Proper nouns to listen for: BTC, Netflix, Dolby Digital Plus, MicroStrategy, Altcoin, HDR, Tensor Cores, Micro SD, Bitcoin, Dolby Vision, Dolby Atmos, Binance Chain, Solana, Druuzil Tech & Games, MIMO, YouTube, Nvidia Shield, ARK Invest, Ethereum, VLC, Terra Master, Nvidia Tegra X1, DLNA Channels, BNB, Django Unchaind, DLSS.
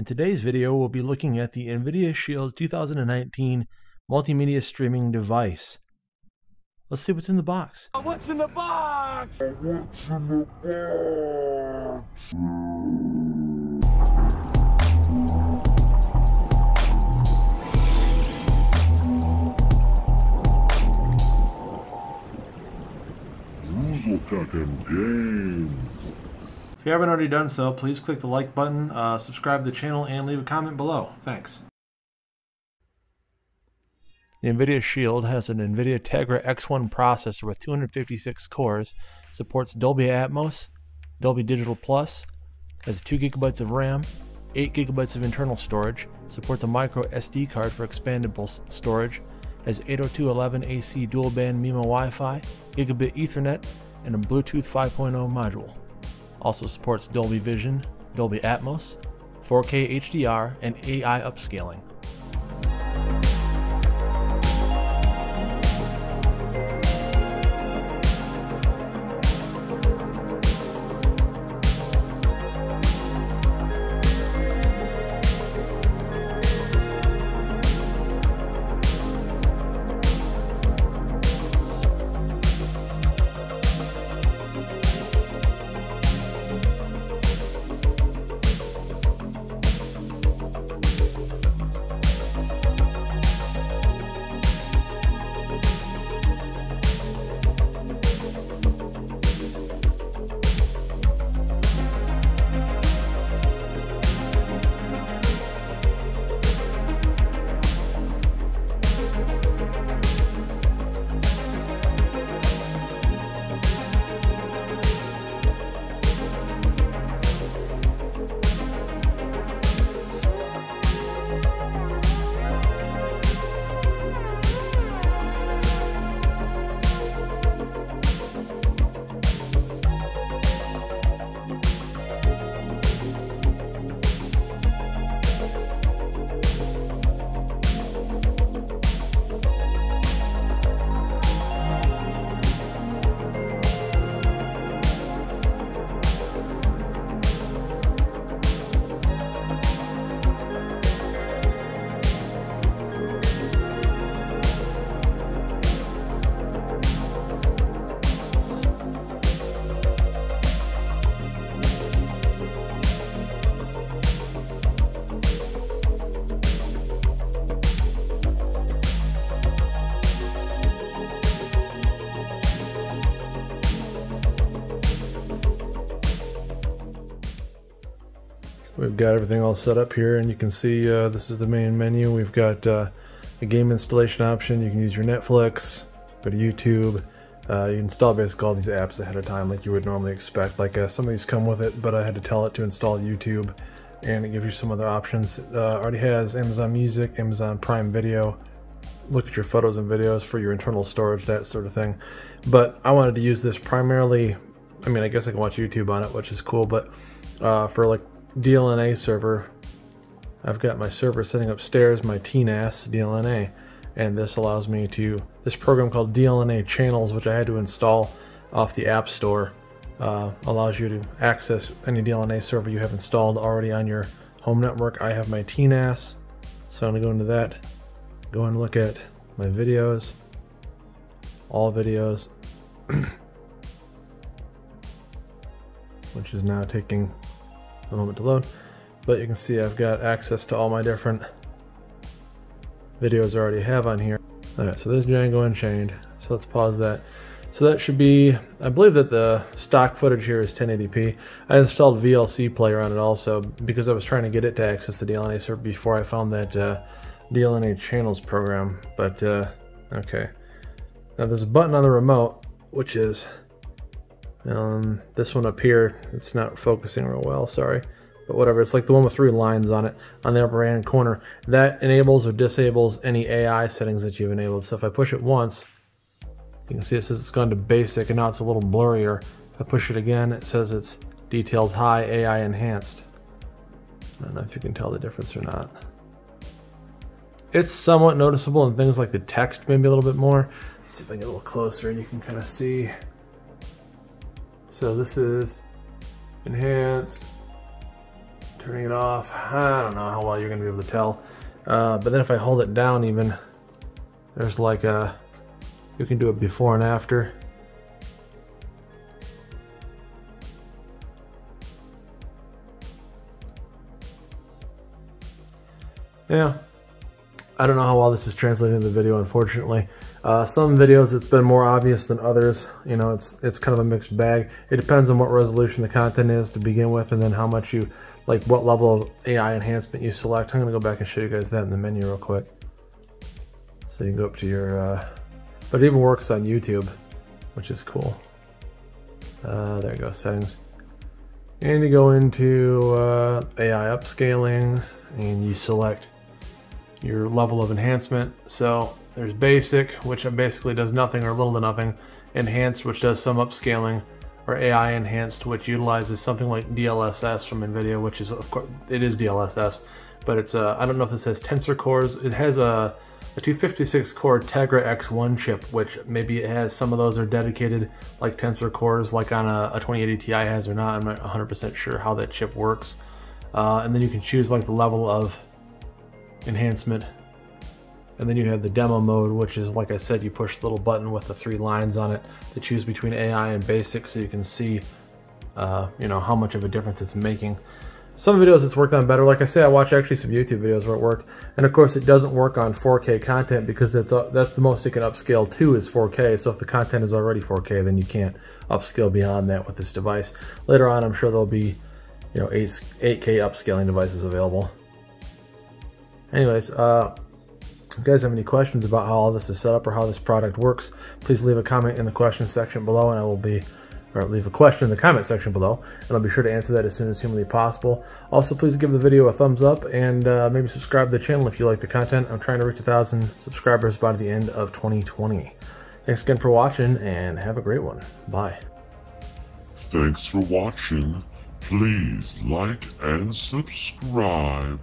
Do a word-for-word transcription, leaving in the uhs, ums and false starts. In today's video, we'll be looking at the Nvidia Shield two thousand nineteen multimedia streaming device. Let's see what's in the box. What's in the box? What's in the box? Druuzil Tech and Games. If you haven't already done so, please click the like button, uh, subscribe to the channel, and leave a comment below. Thanks. The Nvidia Shield has an Nvidia Tegra X one processor with two hundred fifty-six cores, supports Dolby Atmos, Dolby Digital Plus, has two gigabytes of RAM, eight gigabytes of internal storage, supports a micro S D card for expandable storage, has eight oh two dot eleven A C dual band M I M O Wi-Fi, gigabit Ethernet, and a Bluetooth five point oh module. Also supports Dolby Vision, Dolby Atmos, four K H D R, and A I upscaling. We've got everything all set up here, and you can see uh, this is the main menu. We've got uh, a game installation option. You can use your Netflix, go to YouTube. Uh, you install basically all these apps ahead of time like you would normally expect. Like uh, some of these come with it, but I had to tell it to install YouTube, and it gives you some other options. It uh, already has Amazon Music, Amazon Prime Video. Look at your photos and videos for your internal storage, that sort of thing. But I wanted to use this primarily, I mean, I guess I can watch YouTube on it, which is cool, but uh, for like D L N A server. I've got my server sitting upstairs, my T N A S D L N A, and this allows me to, this program called D L N A Channels, which I had to install off the App Store, uh, allows you to access any D L N A server you have installed already on your home network. I have my T N A S, so I'm going to go into that, go and look at my videos, all videos, which is now taking a moment to load, but you can see I've got access to all my different videos I already have on here. All right, so there's Django Unchaind. So let's pause that. So that should be, I believe that the stock footage here is ten eighty p. I installed V L C player on it also because I was trying to get it to access the D L N A server before I found that uh, D L N A Channels program. But uh, okay, now there's a button on the remote, which is Um, this one up here, it's not focusing real well, sorry, but whatever, it's like the one with three lines on it on the upper right hand corner. That enables or disables any A I settings that you've enabled. So if I push it once, you can see it says it's gone to basic and now it's a little blurrier. If I push it again, it says it's details high, A I enhanced. I don't know if you can tell the difference or not. It's somewhat noticeable in things like the text, maybe a little bit more. Let's see if I get a little closer and you can kind of see. So this is enhanced, turning it off. I don't know how well you're gonna be able to tell. Uh, but then if I hold it down even, there's like a, you can do it before and after. Yeah, I don't know how well this is translating into the video, unfortunately. Uh, some videos it's been more obvious than others. You know, it's it's kind of a mixed bag. It depends on what resolution the content is to begin with, and then how much you, like what level of A I enhancement you select. I'm gonna go back and show you guys that in the menu real quick. So you can go up to your, uh, but it even works on YouTube, which is cool. Uh, there you go, settings. And you go into uh, A I upscaling, and you select your level of enhancement. So there's basic, which basically does nothing or little to nothing. Enhanced, which does some upscaling, or A I enhanced, which utilizes something like D L S S from Nvidia, which is, of course, it is D L S S, but it's a, I don't know if this has Tensor Cores. It has a, a two fifty-six core Tegra X one chip, which maybe it has, some of those are dedicated, like Tensor Cores, like on a, a twenty eighty Ti has or not. I'm not one hundred percent sure how that chip works. Uh, and then you can choose like the level of enhancement, and then you have the demo mode, which is, like I said, you push the little button with the three lines on it to choose between A I and basic, so you can see uh, you know, how much of a difference it's making. Some videos it's worked on better. Like I say, I watch actually some YouTube videos where it worked, and of course it doesn't work on four K content because that's, uh, that's the most it can upscale to is four K, so if the content is already four K, then you can't upscale beyond that with this device. Later on, I'm sure there'll be, you know, eight K upscaling devices available. Anyways, uh, if you guys have any questions about how all this is set up or how this product works, please leave a comment in the question section below, and I will be, or leave a question in the comment section below, and I'll be sure to answer that as soon as humanly possible. Also, please give the video a thumbs up, and uh, maybe subscribe to the channel if you like the content. I'm trying to reach one thousand subscribers by the end of twenty twenty. Thanks again for watching, and have a great one. Bye. Thanks for watching. Please like and subscribe.